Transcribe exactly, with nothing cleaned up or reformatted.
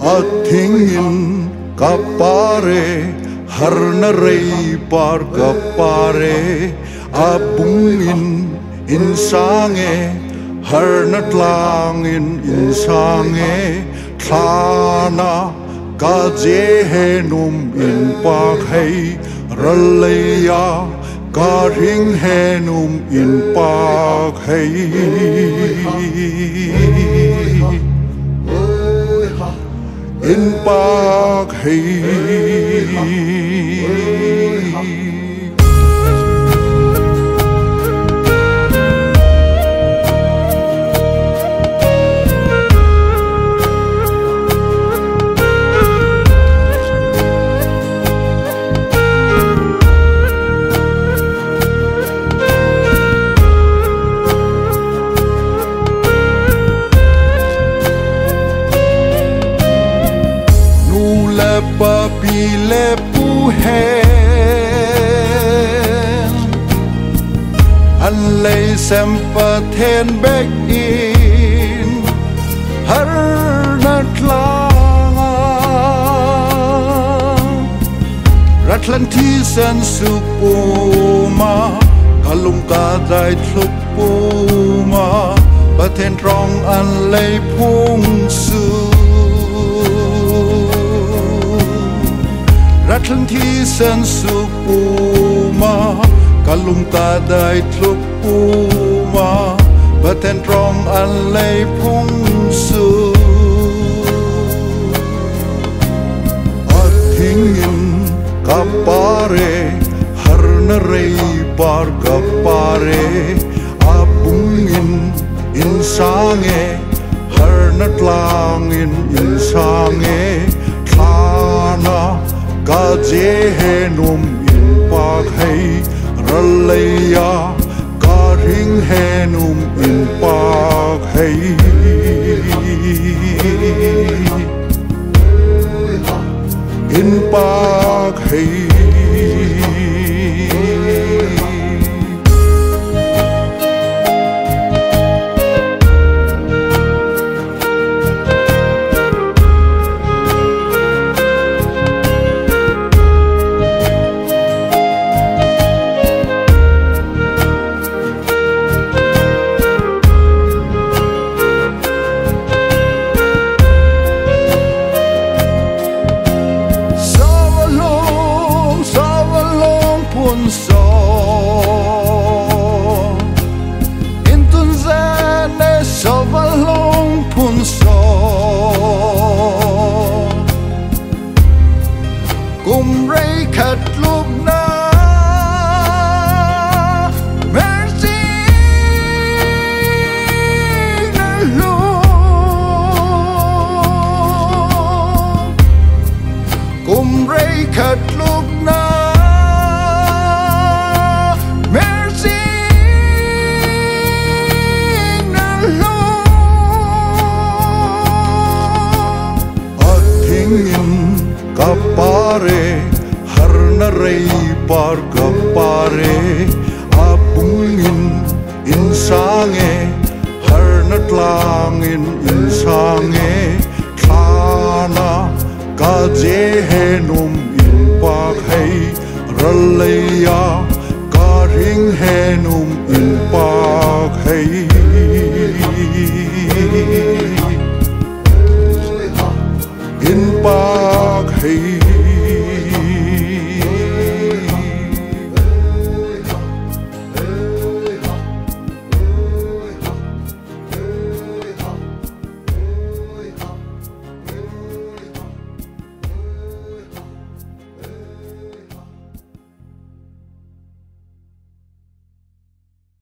Atingin kapare, harnarei par kapare, abungin insange, harnatlangin insange, thana kajehenum inpakhei, raleya karinghenum inpakhei. In Pak Hai. Papile puhen, alai sempaten back in harnatlang, ratlantisan supuma, kalungkaday tlupuma, baten trong alai pungsu. Ratlanti san supuma, kalum kadai tlupuma, baten trong alai pungsu. Atingin kapare, harnarei par kapare, abungin insange, harnatlangin insange, thana kajehenum inpakhei, raleya karinghenum inpakhei. Inpakhei. Kapare, harnarei par kapare,